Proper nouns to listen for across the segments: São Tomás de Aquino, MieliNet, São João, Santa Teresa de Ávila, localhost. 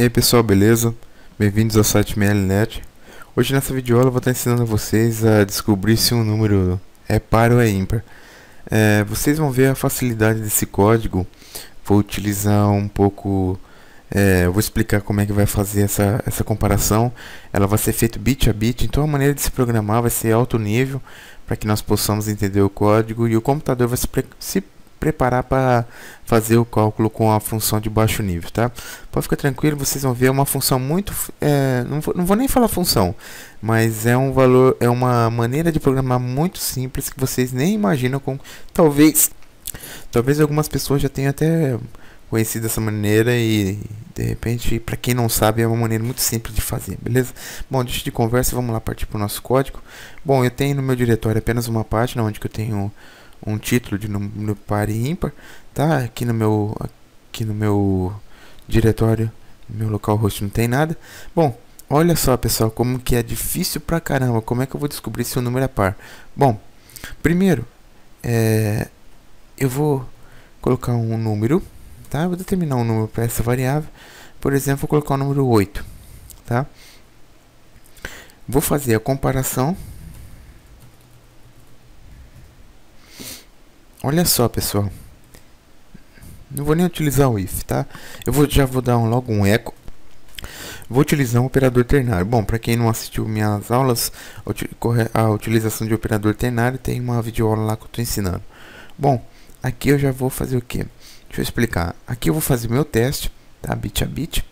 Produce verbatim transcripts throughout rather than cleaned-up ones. E aí pessoal, beleza? Bem-vindos ao site MieliNet. Hoje nessa videoaula eu vou estar ensinando a vocês a descobrir se um número é par ou é ímpar. É, vocês vão ver a facilidade desse código. Vou utilizar um pouco... É, eu vou explicar como é que vai fazer essa, essa comparação. Ela vai ser feita bit a bit, então a maneira de se programar vai ser alto nível, para que nós possamos entender o código e o computador vai se, pre se preparar para fazer o cálculo com a função de baixo nível, tá? Pode ficar tranquilo, vocês vão ver uma função muito... É, não, vou, não vou nem falar função, mas é um valor, é uma maneira de programar muito simples que vocês nem imaginam como... Talvez, talvez algumas pessoas já tenham até conhecido dessa maneira e, de repente, para quem não sabe, é uma maneira muito simples de fazer, beleza? Bom, deixa de conversa, vamos lá partir para o nosso código. Bom, eu tenho no meu diretório apenas uma página onde que eu tenho um título de número par e ímpar, tá? Aqui no meu, aqui no meu diretório, no meu localhost não tem nada. Bom, olha só pessoal, como que é difícil pra caramba, como é que eu vou descobrir se o número é par? Bom, primeiro, é, eu vou colocar um número, tá? Vou determinar um número para essa variável, por exemplo, vou colocar o número oito, tá? Vou fazer a comparação. Olha só pessoal, não vou nem utilizar o if, tá? Eu vou, já vou dar um, logo um eco. Vou utilizar um operador ternário. Bom, para quem não assistiu minhas aulas, a utilização de operador ternário, tem uma videoaula lá que eu estou ensinando. Bom, aqui eu já vou fazer o quê? Deixa eu explicar. Aqui eu vou fazer o meu teste, tá? Bit a bit.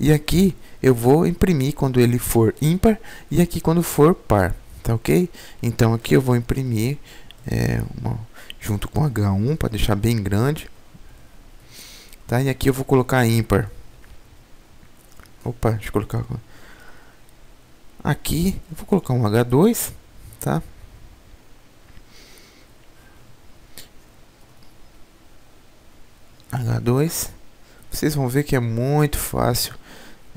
E aqui eu vou imprimir quando ele for ímpar e aqui quando for par, tá ok? Então aqui eu vou imprimir... É, uma, junto com H um para deixar bem grande, tá? E aqui eu vou colocar ímpar. Opa, deixa eu colocar aqui, eu vou colocar um H dois, tá? H dois. Vocês vão ver que é muito fácil.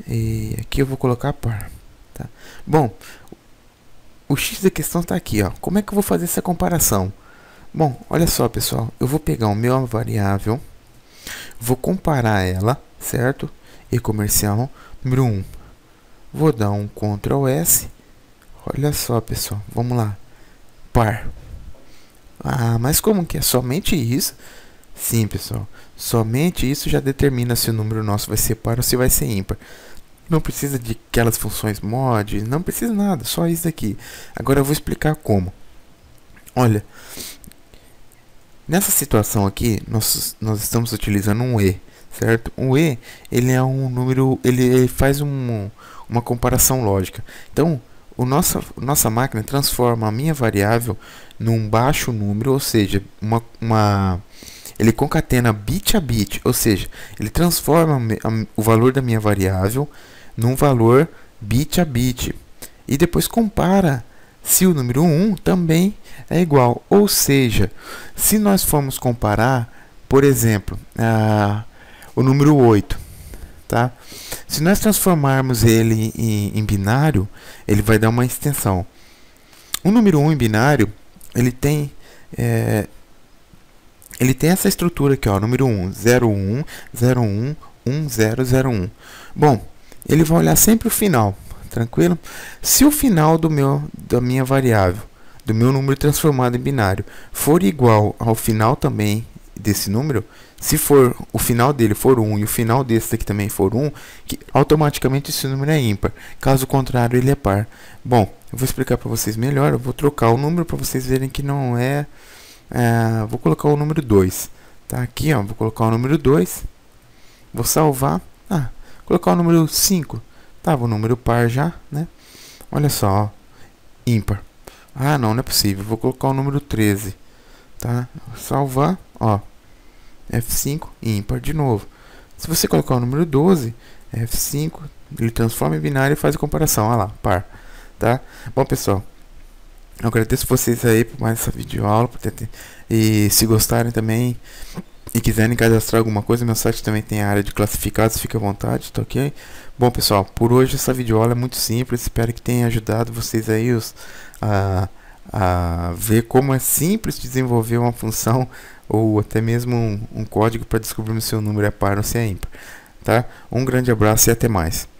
E aqui eu vou colocar par, tá? Bom, o X da questão está aqui, ó. Como é que eu vou fazer essa comparação? Bom, olha só, pessoal. Eu vou pegar o meu variável, vou comparar ela, certo? E comercial número um. Vou dar um control S. Olha só, pessoal. Vamos lá. Par. Ah, mas como que é somente isso? Sim, pessoal. Somente isso já determina se o número nosso vai ser par ou se vai ser ímpar. Não precisa de aquelas funções mod, não precisa nada, só isso aqui. Agora eu vou explicar como. Olha, nessa situação aqui, nós, nós estamos utilizando um E, certo? Um E, ele é um número, ele, ele faz um, uma comparação lógica. Então, o nossa, nossa máquina transforma a minha variável num baixo número, ou seja, uma... uma ele concatena bit a bit, ou seja, ele transforma o valor da minha variável num valor bit a bit. E depois compara se o número um também é igual. Ou seja, se nós formos comparar, por exemplo, a, o número oito, tá? Se nós transformarmos ele em, em binário, ele vai dar uma extensão. O número um em binário, ele tem... É, Ele tem essa estrutura aqui, ó, número um, zero um, zero um, um zero zero um. Bom, ele vai olhar sempre o final, tranquilo? Se o final do meu, da minha variável, do meu número transformado em binário, for igual ao final também desse número, se for o final dele for um e o final desse daqui também for um, que automaticamente esse número é ímpar. Caso contrário, ele é par. Bom, eu vou explicar para vocês melhor, eu vou trocar o número para vocês verem que não é... É, vou colocar o número dois, tá? Aqui, ó, vou colocar o número dois, vou salvar, ah, colocar o número cinco, tava o número par já, né? Olha só, ó, ímpar. Ah, não, não é possível, vou colocar o número treze, tá? Salvar, ó, F cinco, ímpar de novo. Se você colocar o número doze, F cinco, ele transforma em binário e faz a comparação, olha lá, par, tá? Bom, pessoal, eu agradeço vocês aí por mais essa videoaula. E se gostarem também e quiserem cadastrar alguma coisa, meu site também tem a área de classificados, fique à vontade, tá ok? Bom pessoal, por hoje essa videoaula é muito simples, espero que tenha ajudado vocês aí os, a, a ver como é simples desenvolver uma função ou até mesmo um, um código para descobrir se o número é par ou se é ímpar. tá? Um grande abraço e até mais.